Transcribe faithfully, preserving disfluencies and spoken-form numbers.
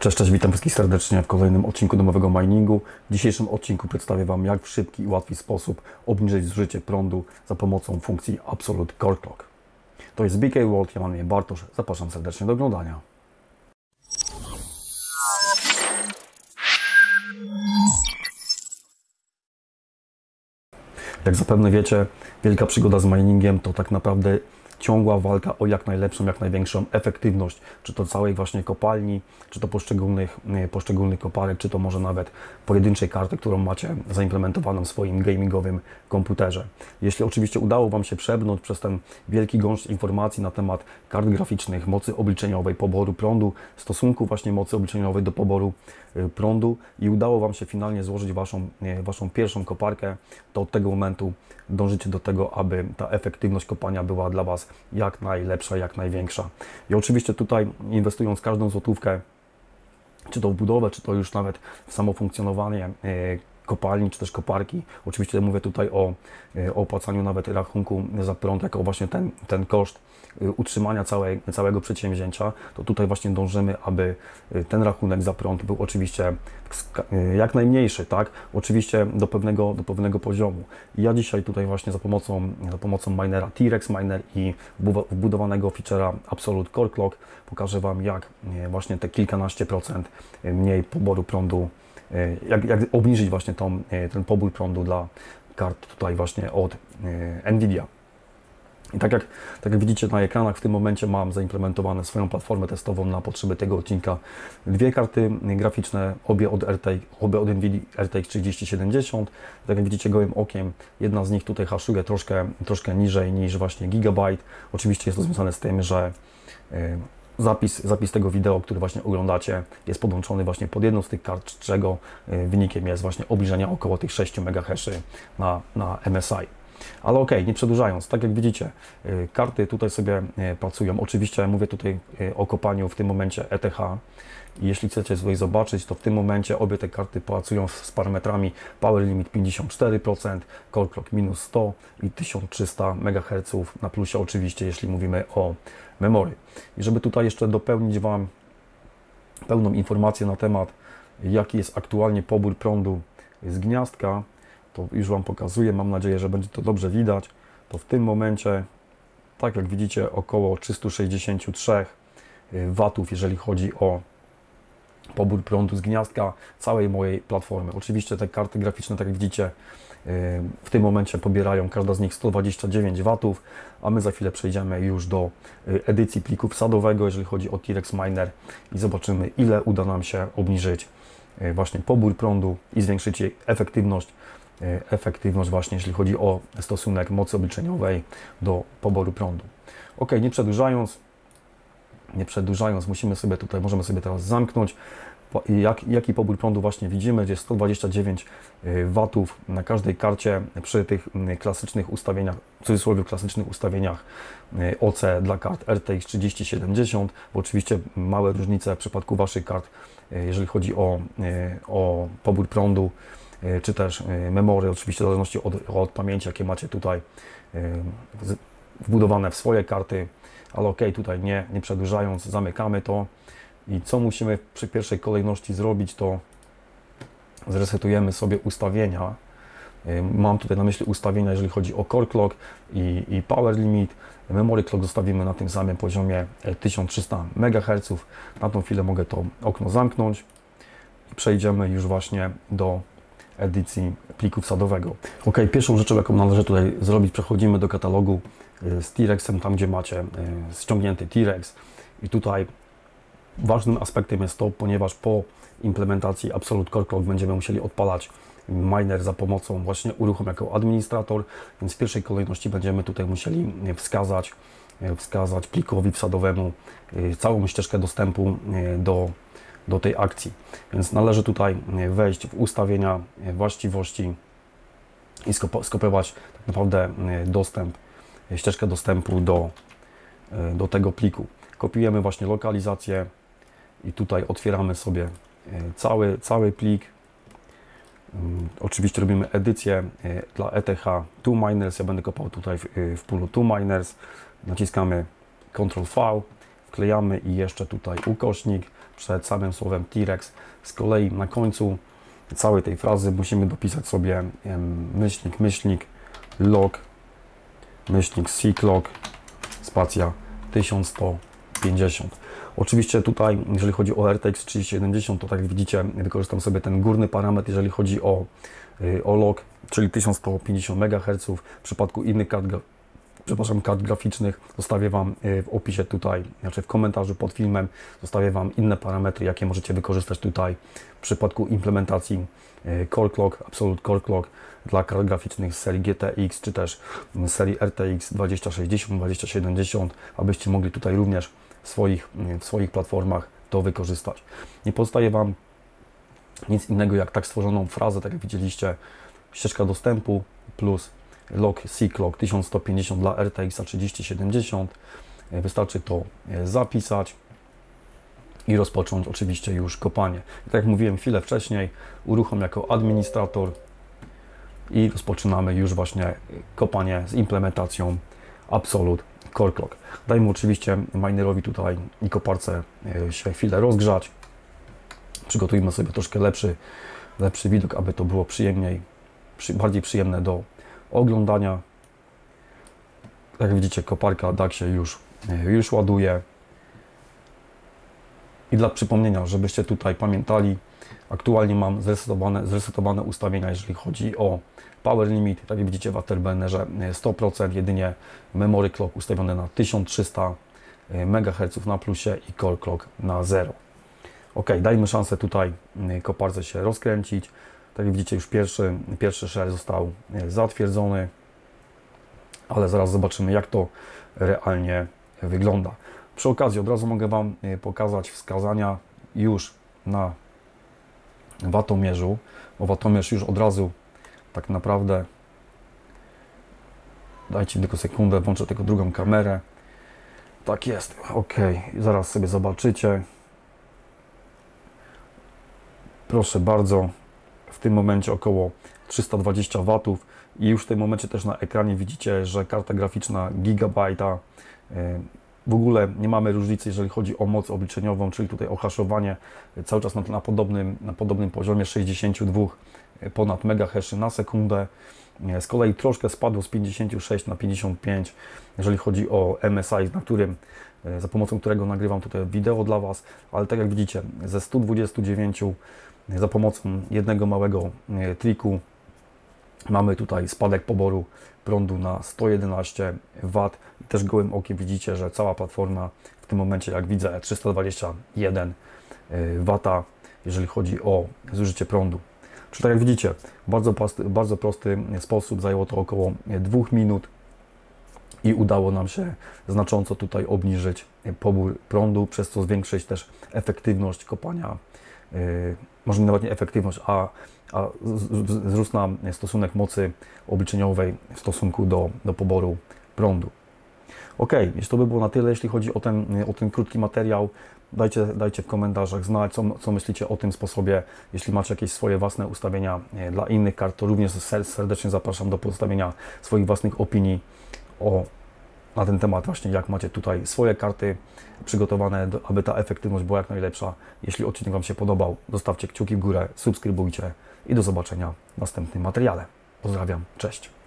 Cześć, cześć, witam wszystkich serdecznie w kolejnym odcinku domowego miningu. W dzisiejszym odcinku przedstawię Wam, jak w szybki i łatwy sposób obniżyć zużycie prądu za pomocą funkcji Absolute Core Clock. To jest B K World, ja mam na imię Bartosz, zapraszam serdecznie do oglądania. Jak zapewne wiecie, wielka przygoda z miningiem to tak naprawdę ciągła walka o jak najlepszą, jak największą efektywność, czy to całej właśnie kopalni, czy to poszczególnych, poszczególnych koparek, czy to może nawet pojedynczej karty, którą macie zaimplementowaną w swoim gamingowym komputerze. Jeśli oczywiście udało Wam się przebrnąć przez ten wielki gąszcz informacji na temat kart graficznych, mocy obliczeniowej, poboru prądu, stosunku właśnie mocy obliczeniowej do poboru prądu i udało Wam się finalnie złożyć Waszą, waszą pierwszą koparkę, to od tego momentu dążycie do tego, aby ta efektywność kopania była dla Was jak najlepsza, jak największa. I oczywiście tutaj, inwestując każdą złotówkę, czy to w budowę, czy to już nawet w samo funkcjonowanie kopalni, czy też koparki, oczywiście mówię tutaj o, o opłacaniu nawet rachunku za prąd, jako właśnie ten, ten koszt utrzymania całej, całego przedsięwzięcia, to tutaj właśnie dążymy, aby ten rachunek za prąd był oczywiście jak najmniejszy, tak? Oczywiście do pewnego, do pewnego poziomu. I ja dzisiaj tutaj właśnie za pomocą, za pomocą minera T-Rex Miner i wbudowanego feature'a Absolute Core Clock pokażę Wam, jak właśnie te kilkanaście procent mniej poboru prądu, jak, jak obniżyć właśnie tą, ten pobór prądu dla kart tutaj właśnie od NVIDIA. I tak jak, tak jak widzicie na ekranach, w tym momencie mam zaimplementowane swoją platformę testową na potrzeby tego odcinka dwie karty graficzne, obie od, R T, obie od NVIDIA R T X trzydzieści siedemdziesiąt. Tak jak widzicie gołym okiem, jedna z nich tutaj haszuje troszkę, troszkę niżej niż właśnie Gigabyte. Oczywiście jest to związane z tym, że yy, Zapis, zapis tego wideo, który właśnie oglądacie, jest podłączony właśnie pod jedną z tych kart, czego wynikiem jest właśnie obniżenie około tych sześciu megahertzów na, na M S I. Ale ok, nie przedłużając, tak jak widzicie, karty tutaj sobie pracują. Oczywiście mówię tutaj o kopaniu w tym momencie E T H. Jeśli chcecie sobie zobaczyć, to w tym momencie obie te karty pracują z parametrami Power Limit pięćdziesiąt cztery procent, Core Clock minus sto i tysiąc trzysta megahertzów na plusie oczywiście, jeśli mówimy o memory. I żeby tutaj jeszcze dopełnić Wam pełną informację na temat, jaki jest aktualnie pobór prądu z gniazdka, to już Wam pokazuję, mam nadzieję, że będzie to dobrze widać, to w tym momencie, tak jak widzicie, około trzystu sześćdziesięciu trzech watów, jeżeli chodzi o pobór prądu z gniazdka całej mojej platformy. Oczywiście te karty graficzne, tak jak widzicie, w tym momencie pobierają każda z nich sto dwadzieścia dziewięć watów, a my za chwilę przejdziemy już do edycji pliku wsadowego, jeżeli chodzi o T-Rex Miner i zobaczymy, ile uda nam się obniżyć właśnie pobór prądu i zwiększyć jej efektywność, efektywność właśnie, jeśli chodzi o stosunek mocy obliczeniowej do poboru prądu. Ok, nie przedłużając, nie przedłużając, musimy sobie tutaj, możemy sobie teraz zamknąć, jak, jaki pobór prądu właśnie widzimy, gdzie sto dwadzieścia dziewięć watów na każdej karcie przy tych klasycznych ustawieniach, w cudzysłowie klasycznych ustawieniach O C dla kart R T X trzydzieści siedemdziesiąt, bo oczywiście małe różnice w przypadku Waszych kart, jeżeli chodzi o, o pobór prądu, czy też memory, oczywiście w zależności od, od pamięci, jakie macie tutaj wbudowane w swoje karty, ale ok, tutaj nie, nie przedłużając, zamykamy to i co musimy przy pierwszej kolejności zrobić, to zresetujemy sobie ustawienia. Mam tutaj na myśli ustawienia, jeżeli chodzi o Core Clock i, i Power Limit. Memory Clock zostawimy na tym samym poziomie tysiąc trzysta megahertzów. Na tą chwilę mogę to okno zamknąć i przejdziemy już właśnie do edycji pliku wsadowego. Ok, pierwszą rzeczą, jaką należy tutaj zrobić, przechodzimy do katalogu z T-Rexem, tam gdzie macie ściągnięty T-Rex i tutaj ważnym aspektem jest to, ponieważ po implementacji Absolute Core Clock będziemy musieli odpalać miner za pomocą właśnie uruchom jako administrator, więc w pierwszej kolejności będziemy tutaj musieli wskazać, wskazać plikowi wsadowemu całą ścieżkę dostępu do do tej akcji, więc należy tutaj wejść w ustawienia, właściwości i skopiować tak naprawdę dostęp, ścieżkę dostępu do, do tego pliku. Kopiujemy właśnie lokalizację i tutaj otwieramy sobie cały, cały plik. Oczywiście robimy edycję dla E T H Two Miners, ja będę kopał tutaj w, w pulu Two Miners, naciskamy Ctrl V. wklejamy i jeszcze tutaj ukośnik przed samym słowem T-Rex. Z kolei na końcu całej tej frazy musimy dopisać sobie myślnik, myślnik, log, myślnik C-Clock, spacja tysiąc sto pięćdziesiąt. Oczywiście tutaj, jeżeli chodzi o R T X trzydzieści siedemdziesiąt, to tak jak widzicie, wykorzystam sobie ten górny parametr, jeżeli chodzi o, o log, czyli tysiąc sto pięćdziesiąt megaherców. W przypadku innych kart, przepraszam, kart graficznych zostawię Wam w opisie tutaj, znaczy w komentarzu pod filmem, zostawię Wam inne parametry, jakie możecie wykorzystać tutaj w przypadku implementacji Core Clock, Absolute Core Clock dla kart graficznych z serii G T X czy też serii R T X dwa tysiące sześćdziesiąt, dwa tysiące siedemdziesiąt, abyście mogli tutaj również w swoich, w swoich platformach to wykorzystać. Nie pozostaje Wam nic innego jak tak stworzoną frazę, tak jak widzieliście, ścieżka dostępu plus log C-Clock tysiąc sto pięćdziesiąt dla R T X trzydzieści siedemdziesiąt. Wystarczy to zapisać i rozpocząć oczywiście już kopanie. Tak jak mówiłem chwilę wcześniej, uruchom jako administrator i rozpoczynamy już właśnie kopanie z implementacją Absolute Core Clock. Dajmy oczywiście minerowi tutaj i koparce się chwilę rozgrzać. Przygotujmy sobie troszkę lepszy, lepszy widok, aby to było przyjemniej, przy, bardziej przyjemne do oglądania. Jak widzicie, koparka D A C się już, już ładuje. I dla przypomnienia, żebyście tutaj pamiętali, aktualnie mam zresetowane, zresetowane ustawienia, jeżeli chodzi o power limit. Tak jak widzicie w Afterburnerze sto procent, jedynie memory clock ustawione na tysiąc trzysta megaherców na plusie i core clock na zero. Ok, dajmy szansę tutaj koparce się rozkręcić. Tak jak widzicie, już pierwszy, pierwszy share został zatwierdzony, ale zaraz zobaczymy, jak to realnie wygląda. Przy okazji od razu mogę Wam pokazać wskazania już na watomierzu, bo watomierz już od razu tak naprawdę, dajcie tylko sekundę, włączę tylko drugą kamerę, tak jest, ok, zaraz sobie zobaczycie, proszę bardzo, w tym momencie około trzysta dwadzieścia watów i już w tym momencie też na ekranie widzicie, że karta graficzna Gigabyte'a, w ogóle nie mamy różnicy, jeżeli chodzi o moc obliczeniową, czyli tutaj o haszowanie cały czas na, na, podobnym, na podobnym poziomie sześćdziesiąt dwa ponad megaheszy na sekundę. Z kolei troszkę spadło z pięćdziesiąt sześć na pięćdziesiąt pięć, jeżeli chodzi o M S I, na którym, za pomocą którego nagrywam tutaj wideo dla Was, ale tak jak widzicie, ze stu dwudziestu dziewięciu za pomocą jednego małego triku mamy tutaj spadek poboru prądu na sto jedenaście watów. Też gołym okiem widzicie, że cała platforma w tym momencie, jak widzę, trzysta dwadzieścia jeden watów, jeżeli chodzi o zużycie prądu. Czyli tak jak widzicie, bardzo prosty, bardzo prosty sposób, zajęło to około dwóch minut i udało nam się znacząco tutaj obniżyć pobór prądu, przez co zwiększyć też efektywność kopania, yy, może nawet nie efektywność, a a wzrósł nam stosunek mocy obliczeniowej w stosunku do, do poboru prądu. Ok, to by było na tyle, jeśli chodzi o ten, o ten krótki materiał. Dajcie, dajcie w komentarzach znać, co, co myślicie o tym sposobie. Jeśli macie jakieś swoje własne ustawienia dla innych kart, to również serdecznie zapraszam do pozostawienia swoich własnych opinii o, na ten temat właśnie, jak macie tutaj swoje karty przygotowane, do, aby ta efektywność była jak najlepsza. Jeśli odcinek Wam się podobał, zostawcie kciuki w górę, subskrybujcie i do zobaczenia w następnym materiale. Pozdrawiam, cześć!